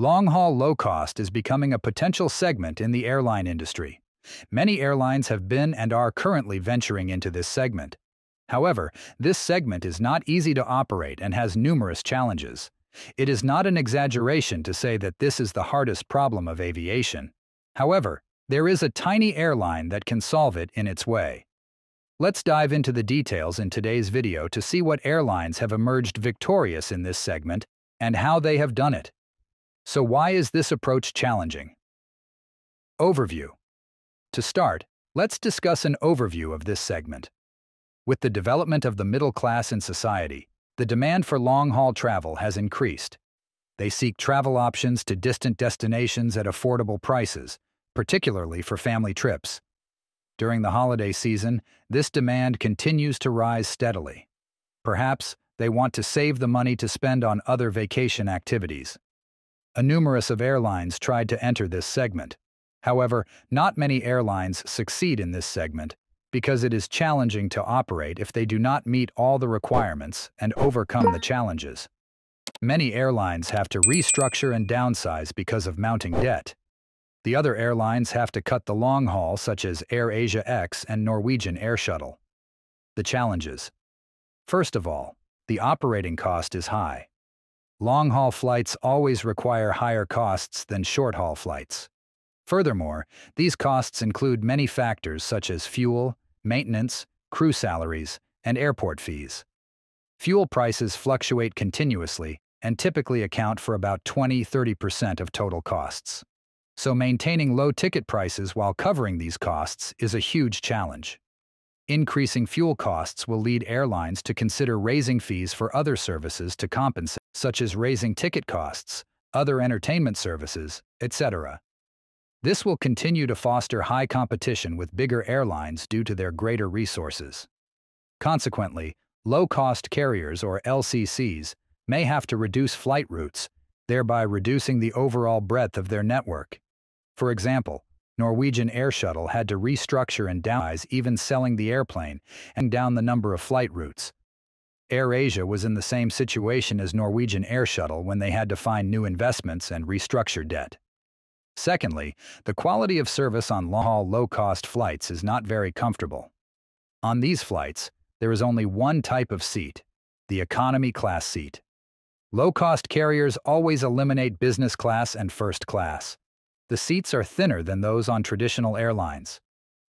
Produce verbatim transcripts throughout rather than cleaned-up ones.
Long-haul low-cost is becoming a potential segment in the airline industry. Many airlines have been and are currently venturing into this segment. However, this segment is not easy to operate and has numerous challenges. It is not an exaggeration to say that this is the hardest problem of aviation. However, there is a tiny airline that can solve it in its way. Let's dive into the details in today's video to see what airlines have emerged victorious in this segment and how they have done it. So why is this approach challenging? Overview. To start, let's discuss an overview of this segment. With the development of the middle class in society, the demand for long-haul travel has increased. They seek travel options to distant destinations at affordable prices, particularly for family trips. During the holiday season, this demand continues to rise steadily. Perhaps they want to save the money to spend on other vacation activities. A numerous of airlines tried to enter this segment. However, not many airlines succeed in this segment, because it is challenging to operate if they do not meet all the requirements and overcome the challenges. Many airlines have to restructure and downsize because of mounting debt. The other airlines have to cut the long haul, such as Air Asia X and Norwegian Air Shuttle. The challenges. First of all, the operating cost is high. Long-haul flights always require higher costs than short-haul flights. Furthermore, these costs include many factors such as fuel, maintenance, crew salaries, and airport fees. Fuel prices fluctuate continuously and typically account for about twenty to thirty percent of total costs. So maintaining low ticket prices while covering these costs is a huge challenge. Increasing fuel costs will lead airlines to consider raising fees for other services to compensate, such as raising ticket costs, other entertainment services, et cetera. This will continue to foster high competition with bigger airlines due to their greater resources. Consequently, low-cost carriers or L C Cs may have to reduce flight routes, thereby reducing the overall breadth of their network. For example, Norwegian Air Shuttle had to restructure and downsize, even selling the airplane and down the number of flight routes. AirAsia was in the same situation as Norwegian Air Shuttle when they had to find new investments and restructure debt. Secondly, the quality of service on long-haul low-cost flights is not very comfortable. On these flights, there is only one type of seat, the economy class seat. Low-cost carriers always eliminate business class and first class. The seats are thinner than those on traditional airlines.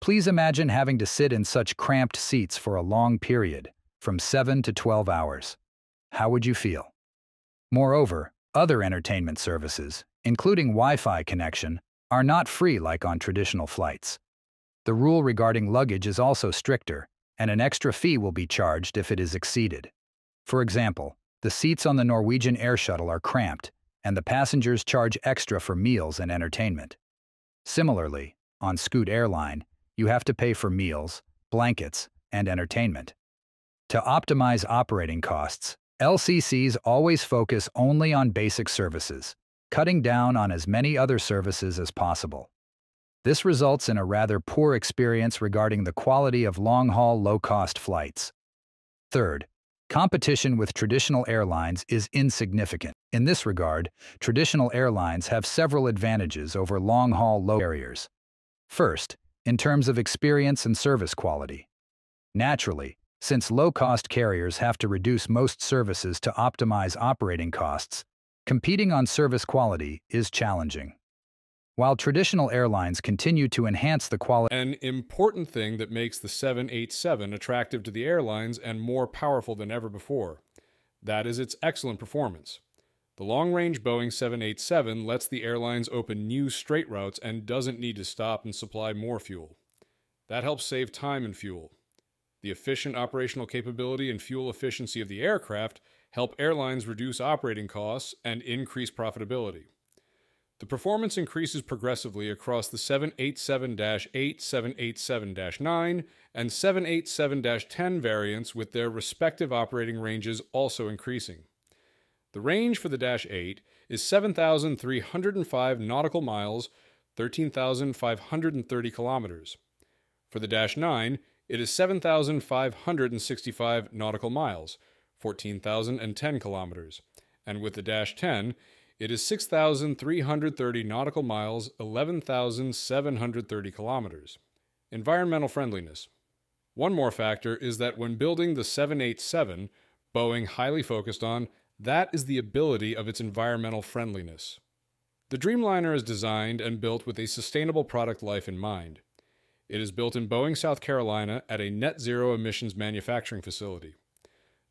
Please imagine having to sit in such cramped seats for a long period, from seven to twelve hours. How would you feel? Moreover, other entertainment services, including Wi-Fi connection, are not free like on traditional flights. The rule regarding luggage is also stricter, and an extra fee will be charged if it is exceeded. For example, the seats on the Norwegian Air Shuttle are cramped, and the passengers charge extra for meals and entertainment. Similarly, on Scoot Airline, you have to pay for meals, blankets, and entertainment. To optimize operating costs, L C Cs always focus only on basic services, cutting down on as many other services as possible. This results in a rather poor experience regarding the quality of long-haul low-cost flights. Third, competition with traditional airlines is insignificant. In this regard, traditional airlines have several advantages over long-haul low carriers. First, in terms of experience and service quality. Naturally, since low-cost carriers have to reduce most services to optimize operating costs, competing on service quality is challenging. While traditional airlines continue to enhance the quality, an important thing that makes the seven eighty-seven attractive to the airlines and more powerful than ever before, that is its excellent performance. The long-range Boeing seven eighty-seven lets the airlines open new straight routes and doesn't need to stop and supply more fuel. That helps save time and fuel. The efficient operational capability and fuel efficiency of the aircraft help airlines reduce operating costs and increase profitability. The performance increases progressively across the seven eighty-seven dash eight, seven eighty-seven dash nine, and seven eighty-seven dash ten variants, with their respective operating ranges also increasing. The range for the Dash eight is seven thousand three hundred five nautical miles, thirteen thousand five hundred thirty kilometers. For the Dash nine, it is seven thousand five hundred sixty-five nautical miles, fourteen thousand ten kilometers, and with the Dash ten, It is six thousand three hundred thirty nautical miles, eleven thousand seven hundred thirty kilometers. Environmental friendliness. One more factor is that when building the seven eighty-seven, Boeing highly focused on, that is the ability of its environmental friendliness. The Dreamliner is designed and built with a sustainable product life in mind. It is built in Boeing, South Carolina at a net zero emissions manufacturing facility.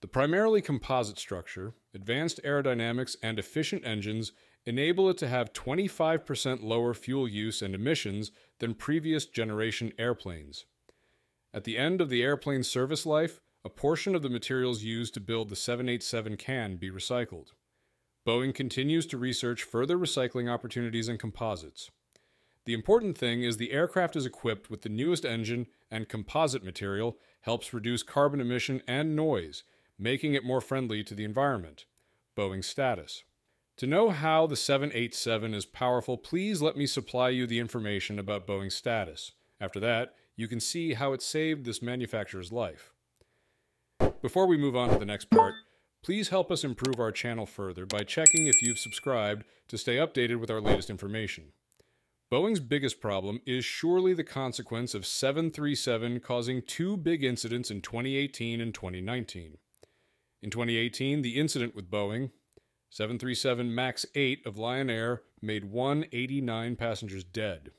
The primarily composite structure, advanced aerodynamics, and efficient engines enable it to have twenty-five percent lower fuel use and emissions than previous generation airplanes. At the end of the airplane's service life, a portion of the materials used to build the seven eighty-seven can be recycled. Boeing continues to research further recycling opportunities and composites. The important thing is the aircraft is equipped with the newest engine, and composite material helps reduce carbon emission and noise, making it more friendly to the environment. Boeing status. To know how the seven eighty-seven is powerful, please let me supply you the information about Boeing status. After that, you can see how it saved this manufacturer's life. Before we move on to the next part, please help us improve our channel further by checking if you've subscribed to stay updated with our latest information. Boeing's biggest problem is surely the consequence of seven thirty-seven causing two big incidents in twenty eighteen and twenty nineteen. In twenty eighteen, the incident with Boeing seven thirty-seven MAX eight of Lion Air made one hundred eighty-nine passengers dead.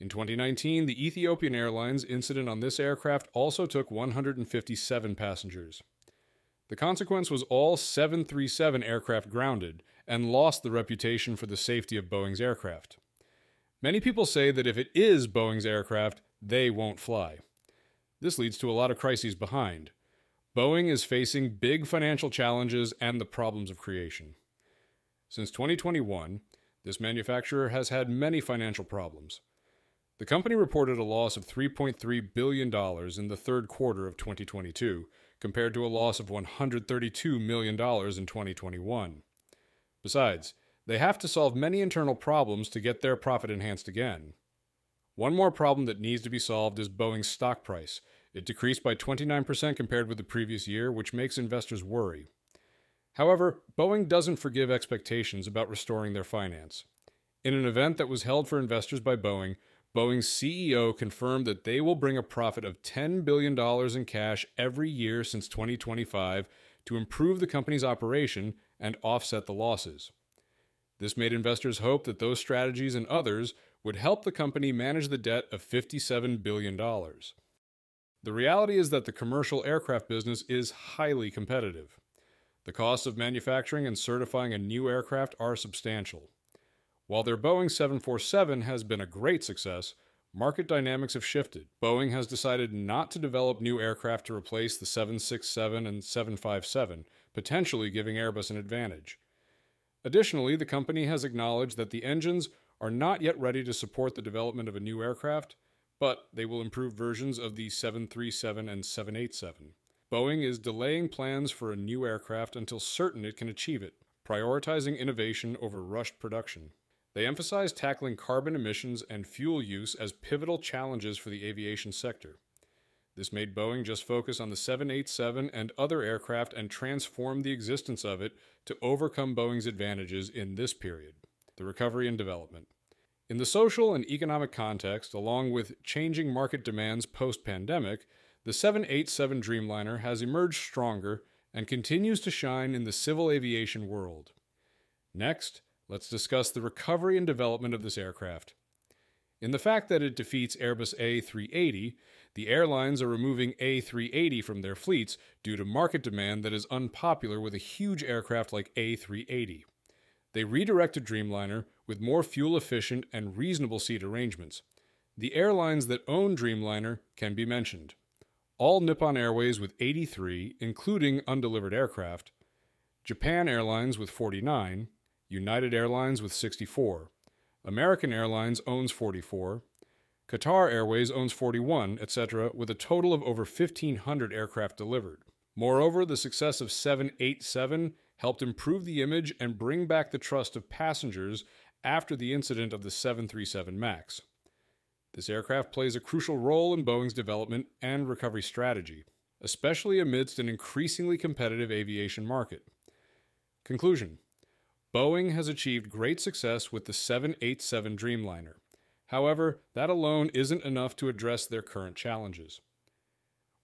In twenty nineteen, the Ethiopian Airlines incident on this aircraft also took one hundred fifty-seven passengers. The consequence was all seven thirty-seven aircraft grounded and lost the reputation for the safety of Boeing's aircraft. Many people say that if it is Boeing's aircraft, they won't fly. This leads to a lot of crises behind. Boeing is facing big financial challenges and the problems of creation. Since twenty twenty-one, this manufacturer has had many financial problems. The company reported a loss of three point three billion dollars in the third quarter of twenty twenty-two, compared to a loss of one hundred thirty-two million dollars in twenty twenty-one. Besides, they have to solve many internal problems to get their profit enhanced again. One more problem that needs to be solved is Boeing's stock price. It decreased by twenty-nine percent compared with the previous year, which makes investors worry. However, Boeing doesn't forgive expectations about restoring their finance. In an event that was held for investors by Boeing, Boeing's C E O confirmed that they will bring a profit of ten billion dollars in cash every year since twenty twenty-five to improve the company's operation and offset the losses. This made investors hope that those strategies and others would help the company manage the debt of fifty-seven billion dollars. The reality is that the commercial aircraft business is highly competitive. The costs of manufacturing and certifying a new aircraft are substantial. While their Boeing seven forty-seven has been a great success, market dynamics have shifted. Boeing has decided not to develop new aircraft to replace the seven sixty-seven and seven fifty-seven, potentially giving Airbus an advantage. Additionally, the company has acknowledged that the engines are not yet ready to support the development of a new aircraft, but they will improve versions of the seven thirty-seven and seven eighty-seven. Boeing is delaying plans for a new aircraft until certain it can achieve it, prioritizing innovation over rushed production. They emphasize tackling carbon emissions and fuel use as pivotal challenges for the aviation sector. This made Boeing just focus on the seven eighty-seven and other aircraft and transform the existence of it to overcome Boeing's advantages in this period, the recovery and development. In the social and economic context, along with changing market demands post-pandemic, the seven eighty-seven Dreamliner has emerged stronger and continues to shine in the civil aviation world. Next, let's discuss the recovery and development of this aircraft. In the fact that it defeats Airbus A three eighty, the airlines are removing A three eighty from their fleets due to market demand that is unpopular with a huge aircraft like A three eighty. They redirected Dreamliner with more fuel-efficient and reasonable seat arrangements. The airlines that own Dreamliner can be mentioned. All Nippon Airways with eighty-three, including undelivered aircraft, Japan Airlines with forty-nine, United Airlines with sixty-four, American Airlines owns forty-four, Qatar Airways owns forty-one, et cetera, with a total of over fifteen hundred aircraft delivered. Moreover, the success of seven eighty-seven helped improve the image and bring back the trust of passengers after the incident of the seven thirty-seven MAX. This aircraft plays a crucial role in Boeing's development and recovery strategy, especially amidst an increasingly competitive aviation market. Conclusion. Boeing has achieved great success with the seven eighty-seven Dreamliner. However, that alone isn't enough to address their current challenges.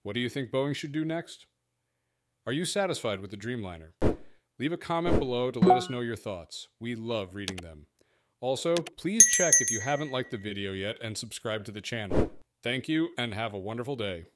What do you think Boeing should do next? Are you satisfied with the Dreamliner? Leave a comment below to let us know your thoughts. We love reading them. Also, please check if you haven't liked the video yet and subscribe to the channel. Thank you and have a wonderful day.